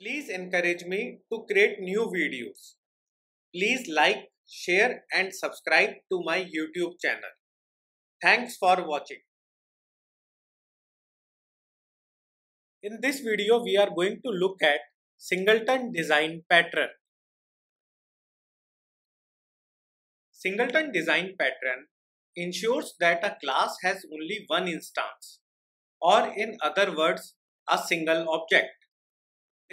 Please encourage me to create new videos. Please like, share and subscribe to my YouTube channel. Thanks for watching. In this video, we are going to look at Singleton Design Pattern. Singleton Design Pattern ensures that a class has only one instance, or in other words, a single object.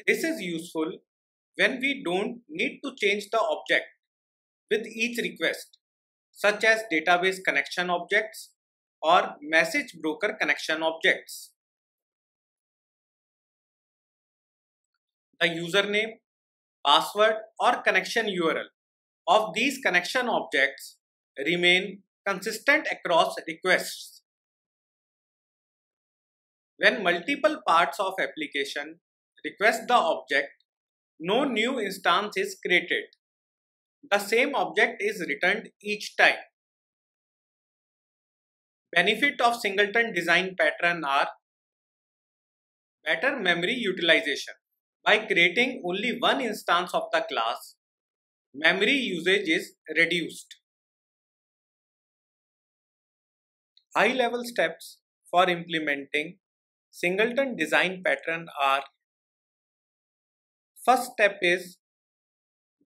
This is useful when we don't need to change the object with each request, such as database connection objects or message broker connection objects. The username, password or connection URL of these connection objects remain consistent across requests. When multiple parts of application request the object, no new instance is created. The same object is returned each time. Benefits of Singleton Design Pattern are better memory utilization. By creating only one instance of the class, memory usage is reduced. High-level steps for implementing Singleton Design Pattern are: first step is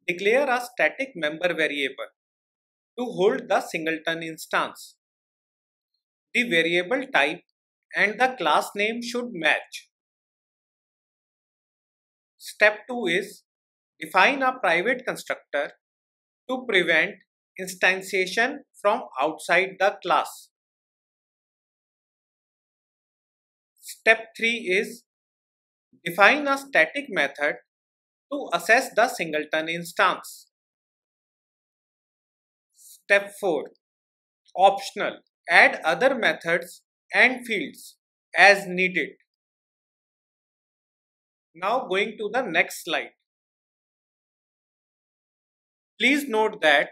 declare a static member variable to hold the singleton instance. The variable type and the class name should match. Step 2 is define a private constructor to prevent instantiation from outside the class. Step 3 is define a static method to assess the singleton instance. Step 4, optional, add other methods and fields as needed. Now going to the next slide. Please note that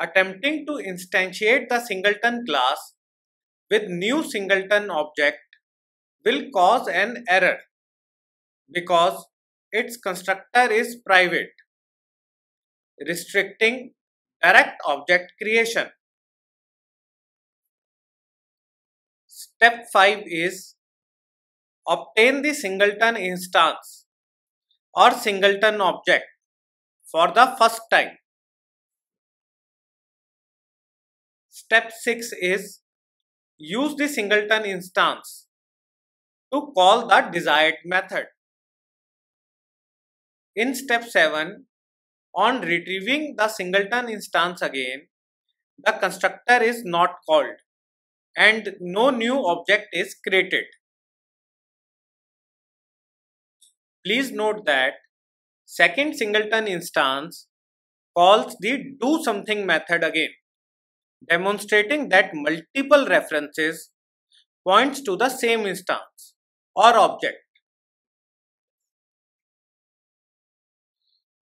attempting to instantiate the singleton class with new singleton object will cause an error because its constructor is private, restricting direct object creation. Step 5 is obtain the singleton instance or singleton object for the first time. Step 6 is use the singleton instance to call the desired method. In step 7, on retrieving the singleton instance again, the constructor is not called and no new object is created. Please note that second singleton instance calls the do something method again, demonstrating that multiple references points to the same instance or object.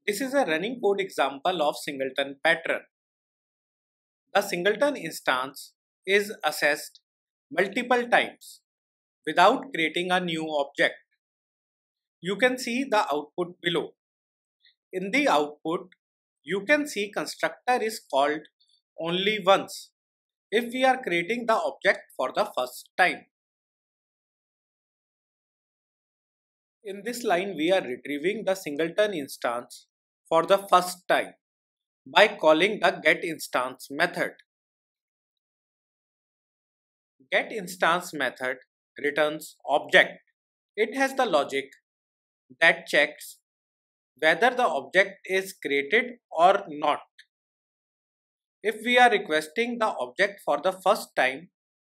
This is a running code example of singleton pattern. The singleton instance is assessed multiple times without creating a new object. You can see the output below. In the output, you can see constructor is called only once if we are creating the object for the first time. In this line, we are retrieving the singleton instance for the first time by calling the GetInstance method. GetInstance method returns object. It has the logic that checks whether the object is created or not. If we are requesting the object for the first time,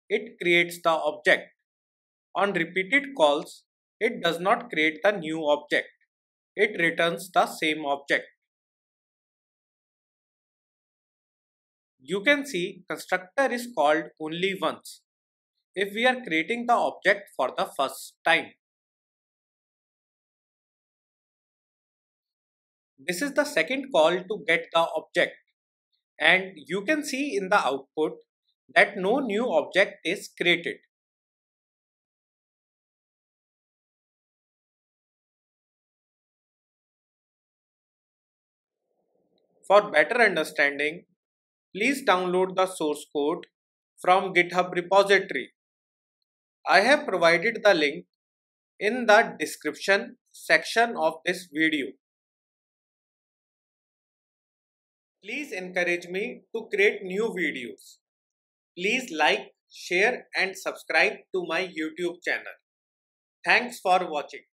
it creates the object. On repeated calls, it does not create the new object. It returns the same object. You can see constructor is called only once if we are creating the object for the first time. This is the second call to get the object, and you can see in the output that no new object is created. For better understanding, please download the source code from GitHub repository. I have provided the link in the description section of this video. Please encourage me to create new videos. Please like, share and subscribe to my YouTube channel. Thanks for watching.